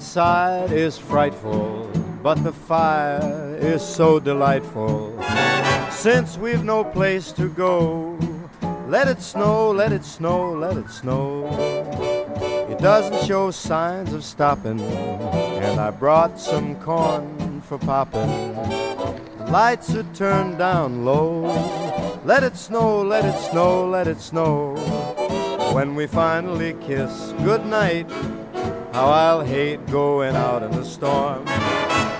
outside is frightful, but the fire is so delightful. Since we've no place to go, let it snow, let it snow, let it snow. It doesn't show signs of stopping, and I brought some corn for popping. Lights are turned down low. Let it snow, let it snow, let it snow. When we finally kiss goodnight, how I'll hate going out in the storm.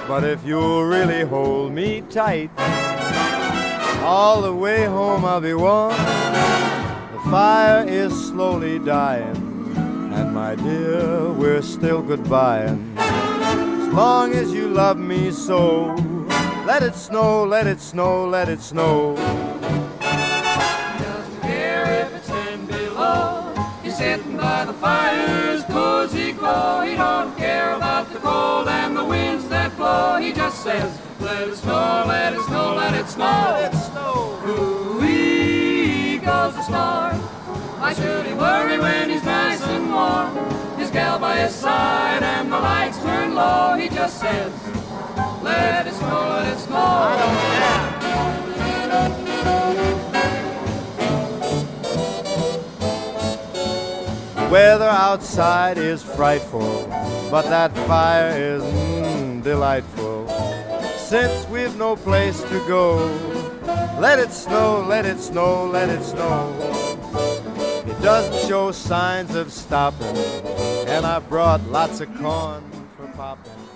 But if you'll really hold me tight, all the way home I'll be warm. The fire is slowly dying, and my dear, we're still goodbying. As long as you love me so, let it snow, let it snow, let it snow. Doesn't care if it's 10 below, he's sitting by the fire's cozy glow. He don't care about the cold and the winds that blow. He just says, let it snow, let it snow, let it snow, let it snow. Ooh-wee goes the star. Why should he worry when he's nice and warm? His gal by his side and the lights turn low. He just says, let it snow, let it snow. I don't care. The weather outside is frightful, but that fire is delightful. Since we've no place to go, let it snow, let it snow, let it snow. It doesn't show signs of stopping, and I brought lots of corn for popping.